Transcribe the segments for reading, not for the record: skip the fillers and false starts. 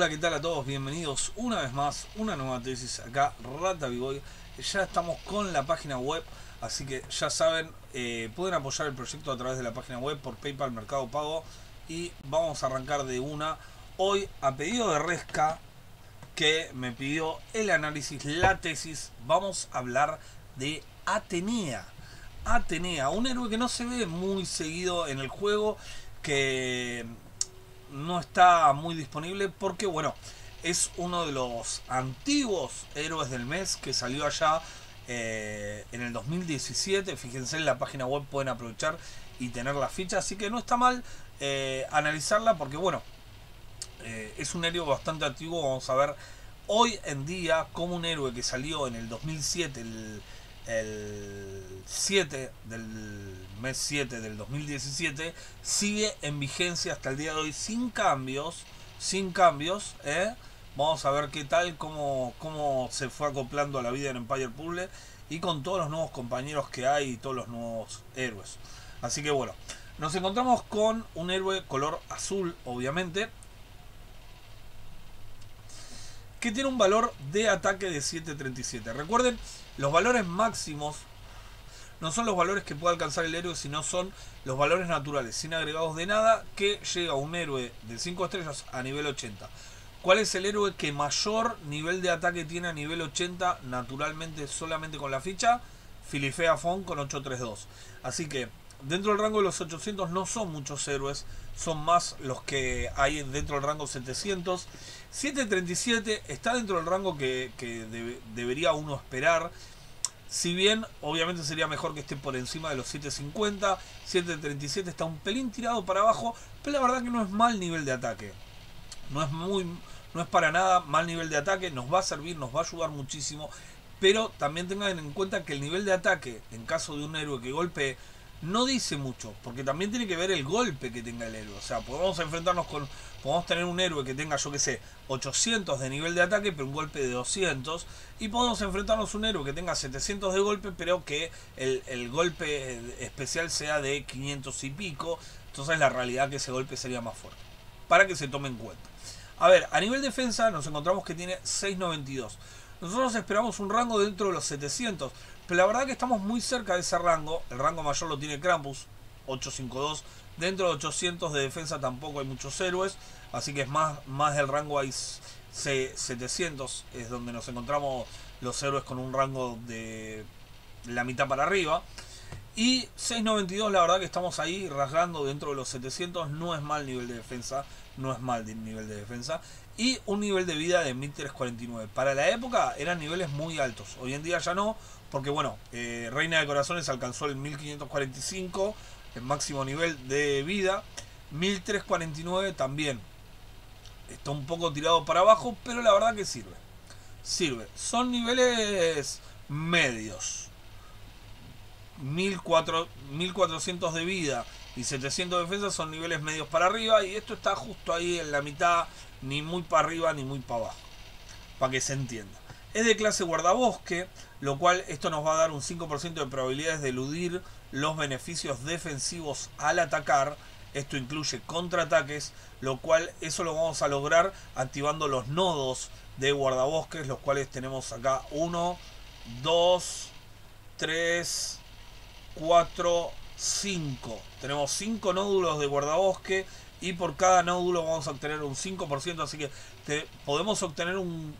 Hola, ¿qué tal a todos? Bienvenidos una vez más, una nueva tesis acá, Rata Bigoy. Ya estamos con la página web, así que ya saben, pueden apoyar el proyecto a través de la página web por PayPal, Mercado Pago. Y vamos a arrancar de una. Hoy, a pedido de Resca, que me pidió el análisis, la tesis, vamos a hablar de Atenea. Atenea, un héroe que no se ve muy seguido en el juego, que no está muy disponible porque, bueno, es uno de los antiguos héroes del mes que salió allá en el 2017. Fíjense, en la página web pueden aprovechar y tener la ficha, así que no está mal analizarla porque, bueno, es un héroe bastante antiguo. Vamos a ver hoy en día como un héroe que salió en el 2007, el 7 del mes 7 del 2017, sigue en vigencia hasta el día de hoy sin cambios, ¿eh? Vamos a ver qué tal, cómo se fue acoplando a la vida en Empires Puzzles y con todos los nuevos compañeros que hay y todos los nuevos héroes. Así que bueno, nos encontramos con un héroe color azul, obviamente, que tiene un valor de ataque de 737. Recuerden, los valores máximos no son los valores que puede alcanzar el héroe, sino son los valores naturales, sin agregados de nada, que llega un héroe de 5 estrellas a nivel 80. ¿Cuál es el héroe que mayor nivel de ataque tiene a nivel 80 naturalmente solamente con la ficha? Filifea Fon con 832. Así que dentro del rango de los 800 no son muchos héroes, son más los que hay dentro del rango 700. 737 está dentro del rango que debería uno esperar. Si bien, obviamente sería mejor que esté por encima de los 750, 737 está un pelín tirado para abajo, pero la verdad que no es mal nivel de ataque. No es para nada mal nivel de ataque, nos va a servir, nos va a ayudar muchísimo. Pero también tengan en cuenta que el nivel de ataque, en caso de un héroe que golpee, no dice mucho, porque también tiene que ver el golpe que tenga el héroe. O sea, podemos enfrentarnos con... Podemos tener un héroe que tenga, yo que sé, 800 de nivel de ataque, pero un golpe de 200. Y podemos enfrentarnos a un héroe que tenga 700 de golpe, pero que el golpe especial sea de 500 y pico. Entonces la realidad es que ese golpe sería más fuerte, para que se tome en cuenta. A ver, a nivel defensa nos encontramos que tiene 692. Nosotros esperamos un rango dentro de los 700, pero la verdad que estamos muy cerca de ese rango. El rango mayor lo tiene Krampus, 852. Dentro de 800 de defensa tampoco hay muchos héroes, así que es más del rango. Hay 700, es donde nos encontramos los héroes con un rango de la mitad para arriba. Y 692, la verdad que estamos ahí rasgando dentro de los 700. No es mal nivel de defensa, no es mal nivel de defensa. Y un nivel de vida de 1349. Para la época eran niveles muy altos. Hoy en día ya no, porque bueno, Reina de Corazones alcanzó el 1545, el máximo nivel de vida. 1349 también está un poco tirado para abajo, pero la verdad que sirve. Sirve. Son niveles medios. 1400 de vida y 700 de defensa son niveles medios para arriba, y esto está justo ahí en la mitad, ni muy para arriba ni muy para abajo, para que se entienda. Es de clase guardabosque, lo cual esto nos va a dar un 5% de probabilidades de eludir los beneficios defensivos al atacar. Esto incluye contraataques, lo cual eso lo vamos a lograr activando los nodos de guardabosques, los cuales tenemos acá 1, 2, 3, 4, 5. Tenemos 5 nódulos de guardabosque y por cada nódulo vamos a obtener un 5%, así que podemos obtener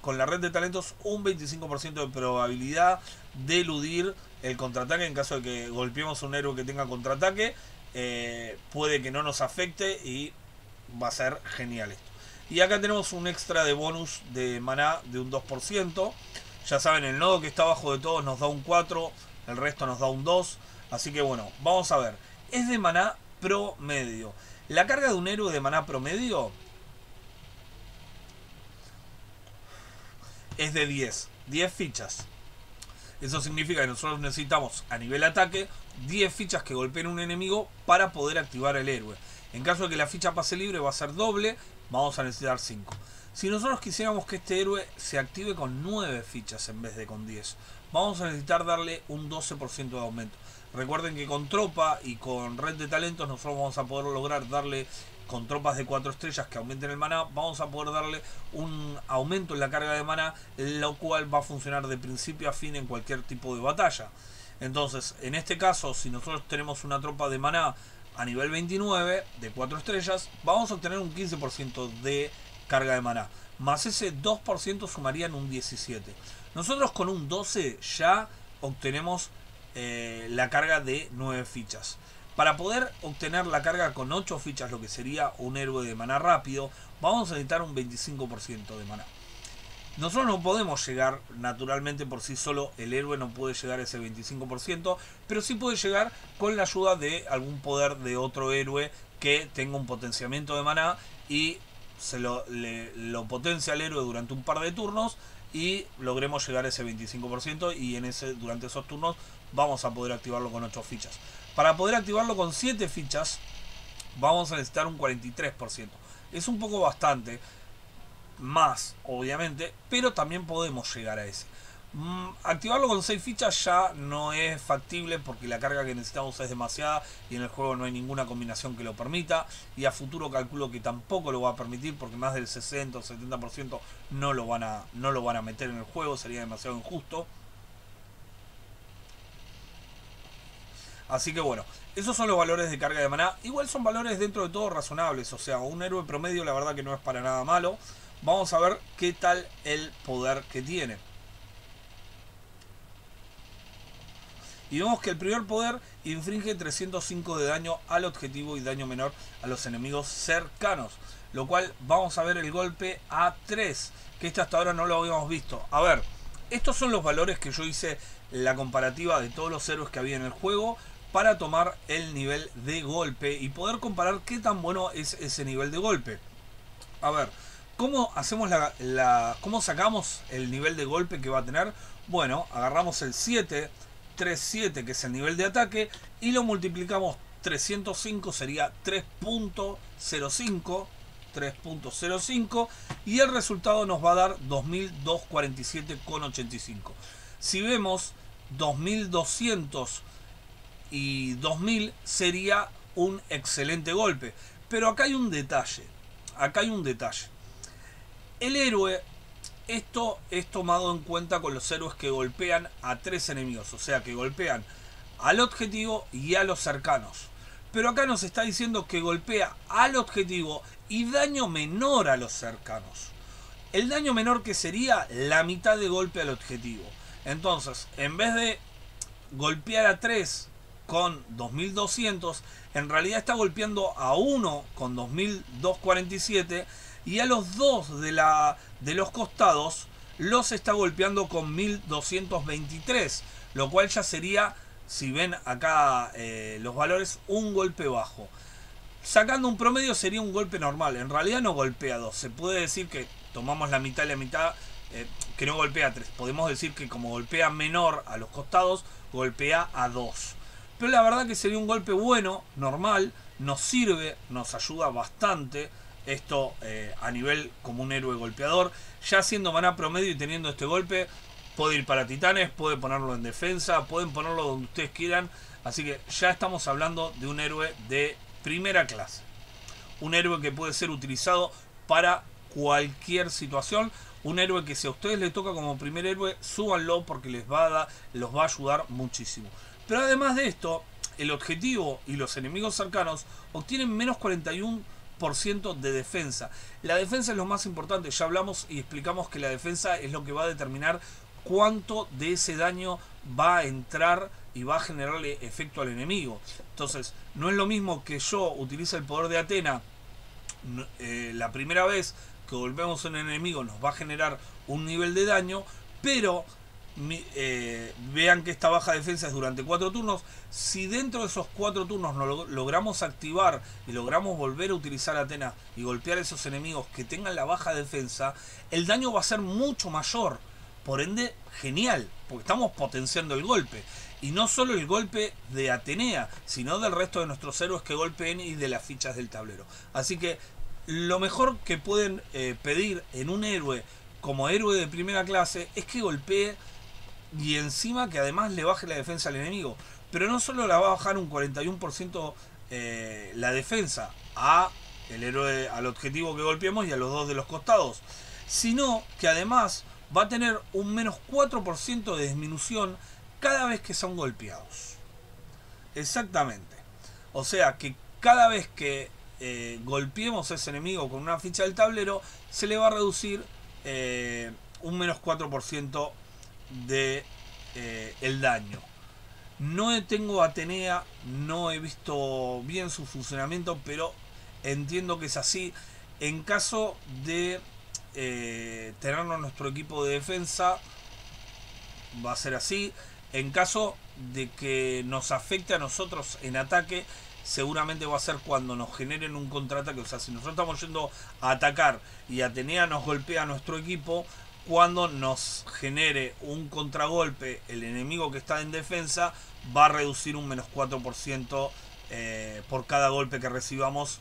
con la red de talentos un 25% de probabilidad de eludir el contraataque. En caso de que golpeemos a un héroe que tenga contraataque, puede que no nos afecte y va a ser genial esto. Y acá tenemos un extra de bonus de maná de un 2%. Ya saben, el nodo que está abajo de todos nos da un 4%, el resto nos da un 2%. Así que bueno, vamos a ver. Es de maná promedio. La carga de un héroe de maná promedio es de 10 fichas. Eso significa que nosotros necesitamos a nivel ataque 10 fichas que golpeen un enemigo para poder activar el héroe. En caso de que la ficha pase libre va a ser doble, vamos a necesitar 5. Si nosotros quisiéramos que este héroe se active con 9 fichas en vez de con 10, vamos a necesitar darle un 12% de aumento. Recuerden que con tropa y con red de talentos nosotros vamos a poder lograr darle, con tropas de 4 estrellas que aumenten el maná, vamos a poder darle un aumento en la carga de maná, lo cual va a funcionar de principio a fin en cualquier tipo de batalla. Entonces, en este caso, si nosotros tenemos una tropa de maná a nivel 29 de 4 estrellas, vamos a obtener un 15% de carga de maná. Más ese 2% sumarían un 17%. Nosotros con un 12 ya obtenemos la carga de 9 fichas. Para poder obtener la carga con 8 fichas, lo que sería un héroe de maná rápido, vamos a necesitar un 25% de maná. Nosotros no podemos llegar, naturalmente por sí solo, el héroe no puede llegar a ese 25%, pero sí puede llegar con la ayuda de algún poder de otro héroe que tenga un potenciamiento de maná y se lo potencia al héroe durante un par de turnos y logremos llegar a ese 25%, y en ese, durante esos turnos vamos a poder activarlo con 8 fichas. Para poder activarlo con 7 fichas vamos a necesitar un 43%. Es un poco bastante más, obviamente, pero también podemos llegar a ese. Activarlo con 6 fichas ya no es factible porque la carga que necesitamos es demasiada y en el juego no hay ninguna combinación que lo permita, y a futuro calculo que tampoco lo va a permitir porque más del 60 o 70% no lo van a meter en el juego, sería demasiado injusto. Así que bueno, esos son los valores de carga de maná. Igual son valores dentro de todo razonables, o sea, un héroe promedio la verdad que no es para nada malo. Vamos a ver qué tal el poder que tiene. Y vemos que el primer poder infringe 305 de daño al objetivo y daño menor a los enemigos cercanos. Lo cual vamos a ver el golpe a 3, que este hasta ahora no lo habíamos visto. A ver, estos son los valores que yo hice la comparativa de todos los héroes que había en el juego para tomar el nivel de golpe y poder comparar qué tan bueno es ese nivel de golpe. A ver, ¿cómo hacemos cómo sacamos el nivel de golpe que va a tener? Bueno, agarramos el 737, que es el nivel de ataque, y lo multiplicamos 305, sería 3.05, y el resultado nos va a dar 2247,85. Si vemos 2200 y 2000 sería un excelente golpe, pero acá hay un detalle, El héroe, esto es tomado en cuenta con los héroes que golpean a 3 enemigos, o sea que golpean al objetivo y a los cercanos. Pero acá nos está diciendo que golpea al objetivo y daño menor a los cercanos. El daño menor que sería la mitad de golpe al objetivo. Entonces, en vez de golpear a 3 con 2200, en realidad está golpeando a 1 con 2247. Y a los dos de los costados los está golpeando con 1223. Lo cual ya sería, si ven acá los valores, un golpe bajo. Sacando un promedio sería un golpe normal. En realidad no golpea 2. Se puede decir que tomamos la mitad y la mitad, que no golpea 3. Podemos decir que como golpea menor a los costados, golpea a 2. Pero la verdad que sería un golpe bueno, normal. Nos sirve, nos ayuda bastante. Esto a nivel como un héroe golpeador. Ya siendo maná promedio y teniendo este golpe, puede ir para titanes, puede ponerlo en defensa, pueden ponerlo donde ustedes quieran. Así que ya estamos hablando de un héroe de primera clase. Un héroe que puede ser utilizado para cualquier situación. Un héroe que si a ustedes les toca como primer héroe, súbanlo porque los va a ayudar muchísimo. Pero además de esto, el objetivo y los enemigos cercanos obtienen menos 41% de defensa. La defensa es lo más importante, ya hablamos y explicamos que la defensa es lo que va a determinar cuánto de ese daño va a entrar y va a generarle efecto al enemigo. Entonces, no es lo mismo que yo utilice el poder de Atenea la primera vez que golpeamos a un enemigo, nos va a generar un nivel de daño, pero vean que esta baja defensa es durante 4 turnos. Si dentro de esos 4 turnos no logramos activar y logramos volver a utilizar Atenea y golpear a esos enemigos que tengan la baja defensa, el daño va a ser mucho mayor. Por ende, genial, porque estamos potenciando el golpe. Y no solo el golpe de Atenea, sino del resto de nuestros héroes que golpeen y de las fichas del tablero. Así que lo mejor que pueden pedir en un héroe como héroe de primera clase es que golpee. Y encima que además le baje la defensa al enemigo. pero no solo la va a bajar un 41% la defensa a el héroe, al objetivo que golpeemos y a los dos de los costados, sino que además va a tener un menos 4% de disminución cada vez que son golpeados. Exactamente. O sea que cada vez que golpeemos a ese enemigo con una ficha del tablero, se le va a reducir un menos 4% de el daño. No tengo Atenea, no he visto bien su funcionamiento, pero entiendo que es así. En caso de tenernos nuestro equipo de defensa, va a ser así. En caso de que nos afecte a nosotros en ataque, seguramente va a ser cuando nos generen un contraataque. O sea, si nosotros estamos yendo a atacar y Atenea nos golpea a nuestro equipo, cuando nos genere un contragolpe el enemigo que está en defensa, va a reducir un menos 4% por cada golpe que recibamos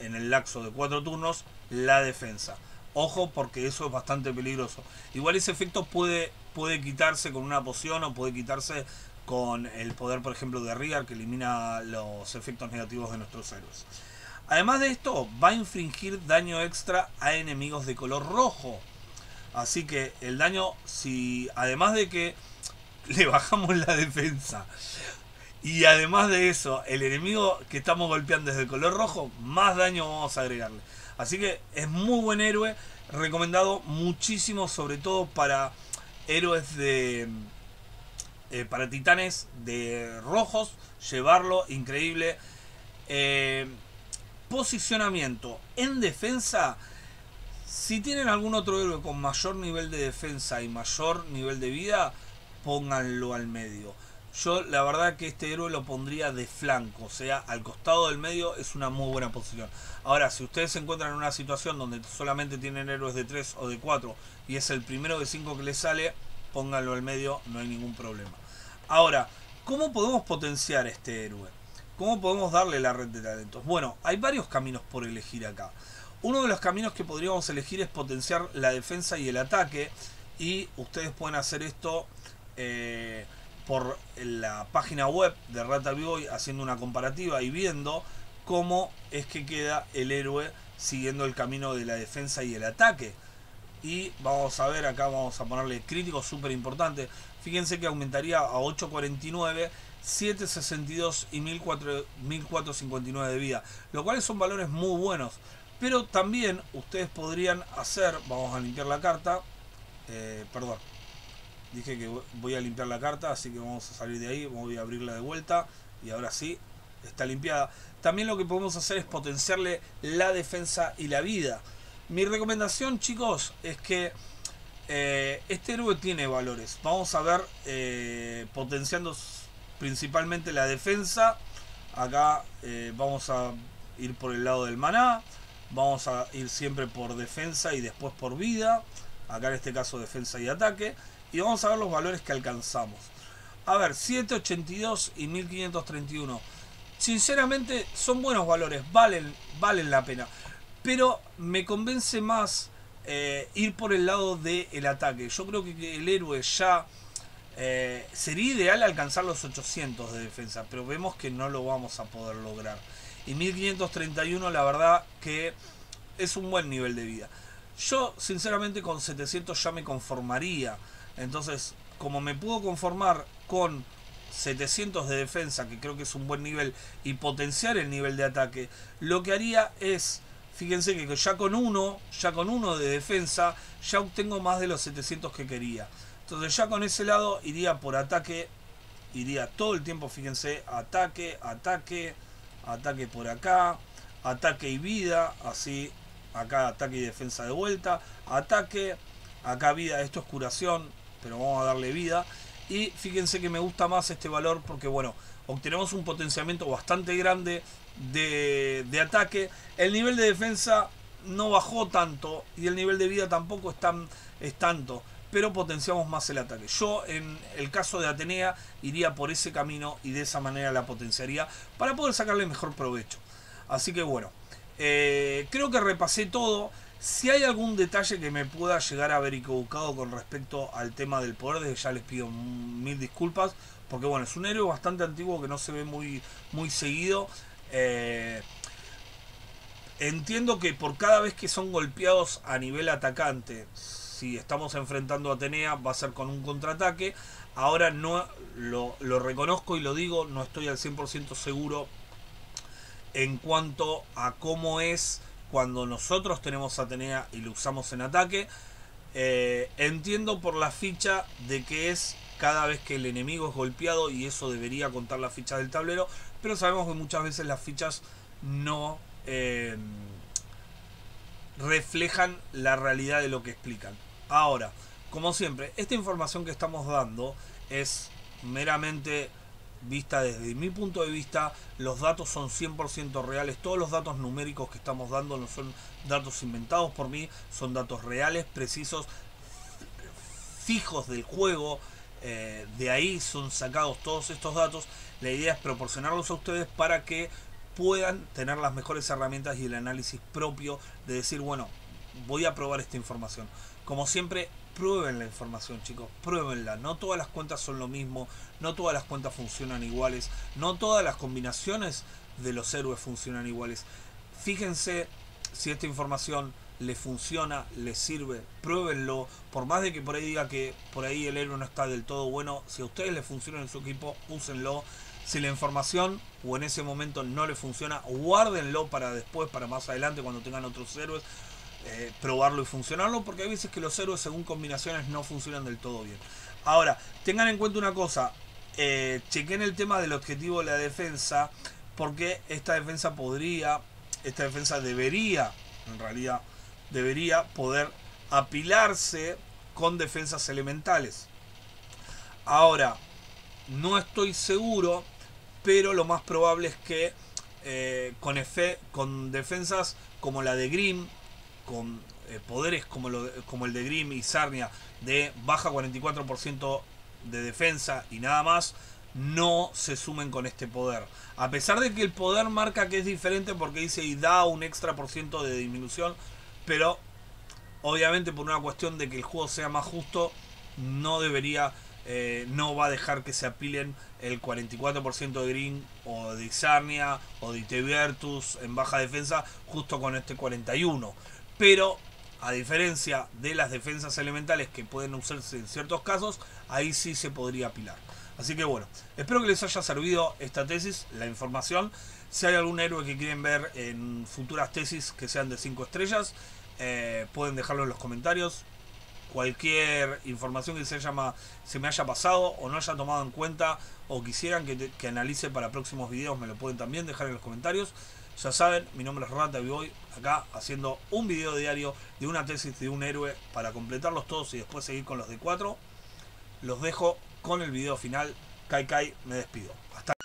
en el lapso de 4 turnos la defensa. Ojo, porque eso es bastante peligroso. Igual ese efecto puede quitarse con una poción, o puede quitarse con el poder, por ejemplo, de Riar, que elimina los efectos negativos de nuestros héroes. Además de esto, va a infligir daño extra a enemigos de color rojo. Así que el daño, si además de que le bajamos la defensa, y además de eso, el enemigo que estamos golpeando es de color rojo, más daño vamos a agregarle. Así que es muy buen héroe, recomendado muchísimo, sobre todo para héroes de... para titanes de rojos, llevarlo, increíble. Posicionamiento. En defensa, si tienen algún otro héroe con mayor nivel de defensa y mayor nivel de vida, pónganlo al medio. Yo la verdad que este héroe lo pondría de flanco, o sea, al costado del medio es una muy buena posición. Ahora, si ustedes se encuentran en una situación donde solamente tienen héroes de 3 o de 4 y es el primero de 5 que les sale, pónganlo al medio, no hay ningún problema. Ahora, ¿cómo podemos potenciar este héroe? ¿Cómo podemos darle la red de talentos? Bueno, hay varios caminos por elegir acá. Uno de los caminos que podríamos elegir es potenciar la defensa y el ataque, y ustedes pueden hacer esto... por la página web de RataBoy, haciendo una comparativa y viendo cómo es que queda el héroe siguiendo el camino de la defensa y el ataque. Y vamos a ver, acá vamos a ponerle crítico, súper importante. Fíjense que aumentaría a 849, 762 y 1459 de vida, lo cual son valores muy buenos. Pero también ustedes podrían hacer, vamos a limpiar la carta, perdón. Dije que voy a limpiar la carta, así que vamos a salir de ahí, voy a abrirla de vuelta y ahora sí, está limpiada. También lo que podemos hacer es potenciarle la defensa y la vida. Mi recomendación, chicos, es que este héroe tiene valores. Vamos a ver, potenciando principalmente la defensa. Acá vamos a ir por el lado del maná, vamos a ir siempre por defensa y después por vida. Acá en este caso defensa y ataque. Y vamos a ver los valores que alcanzamos. A ver, 782 y 1531. Sinceramente son buenos valores, valen la pena. Pero me convence más ir por el lado del ataque. Yo creo que el héroe ya sería ideal alcanzar los 800 de defensa. Pero vemos que no lo vamos a poder lograr. Y 1531 la verdad que es un buen nivel de vida. Yo sinceramente con 700 ya me conformaría. Entonces, como me puedo conformar con 700 de defensa, que creo que es un buen nivel, y potenciar el nivel de ataque, lo que haría es, fíjense que ya con uno de defensa, ya obtengo más de los 700 que quería. Entonces ya con ese lado iría por ataque, iría todo el tiempo, fíjense, ataque, ataque, ataque por acá, ataque y vida, así, acá ataque y defensa de vuelta, ataque, acá vida, esto es curación, pero vamos a darle vida. Y fíjense que me gusta más este valor porque, bueno, obtenemos un potenciamiento bastante grande de ataque. El nivel de defensa no bajó tanto y el nivel de vida tampoco es tanto, pero potenciamos más el ataque. Yo, en el caso de Atenea, iría por ese camino y de esa manera la potenciaría para poder sacarle mejor provecho. Así que, bueno, creo que repasé todo. Si hay algún detalle que me pueda llegar a haber equivocado con respecto al tema del poder, desde ya les pido mil disculpas, Porque bueno, es un héroe bastante antiguo que no se ve muy seguido. Entiendo que por cada vez que son golpeados a nivel atacante, si estamos enfrentando a Atenea, va a ser con un contraataque. Ahora no lo reconozco y lo digo, no estoy al 100% seguro en cuanto a cómo es cuando nosotros tenemos a Atenea y lo usamos en ataque. Entiendo por la ficha de que es cada vez que el enemigo es golpeado, y eso debería contar la ficha del tablero, pero sabemos que muchas veces las fichas no reflejan la realidad de lo que explican. Ahora, como siempre, esta información que estamos dando es meramente vista desde mi punto de vista. Los datos son 100% reales. Todos los datos numéricos que estamos dando no son datos inventados por mí, son datos reales, precisos, fijos del juego. De ahí son sacados todos estos datos. La idea es proporcionarlos a ustedes para que puedan tener las mejores herramientas y el análisis propio de decir, bueno, voy a probar esta información. Como siempre, prueben la información, chicos, pruébenla. No todas las cuentas son lo mismo, no todas las cuentas funcionan iguales, no todas las combinaciones de los héroes funcionan iguales. Fíjense si esta información les funciona, les sirve, pruébenlo. Por más de que por ahí diga que por ahí el héroe no está del todo bueno, si a ustedes les funciona en su equipo, úsenlo. Si la información o en ese momento no les funciona, guárdenlo para después, para más adelante, cuando tengan otros héroes. Probarlo y funcionarlo, porque hay veces que los héroes según combinaciones no funcionan del todo bien. Ahora, tengan en cuenta una cosa, chequen el tema del objetivo de la defensa, porque esta defensa debería poder apilarse con defensas elementales. Ahora, no estoy seguro, pero lo más probable es que con defensas como la de Grimm, con poderes como el de Grimm y Sarnia, de baja 44% de defensa y nada más, no se sumen con este poder. A pesar de que el poder marca que es diferente, porque dice y da un extra % de disminución, pero obviamente por una cuestión de que el juego sea más justo, no debería, no va a dejar que se apilen el 44% de Grimm o de Sarnia o de Itebertus en baja defensa justo con este 41%. Pero, a diferencia de las defensas elementales que pueden usarse en ciertos casos, ahí sí se podría apilar. Así que bueno, espero que les haya servido esta tesis, la información. Si hay algún héroe que quieren ver en futuras tesis que sean de 5 estrellas, pueden dejarlo en los comentarios. Cualquier información que se me haya pasado o no haya tomado en cuenta o quisieran que analice para próximos videos, me lo pueden también dejar en los comentarios. Ya saben, mi nombre es Rata y voy acá haciendo un video diario de una tesis de un héroe para completarlos todos y después seguir con los de 4. Los dejo con el video final. Kai Kai, me despido. Hasta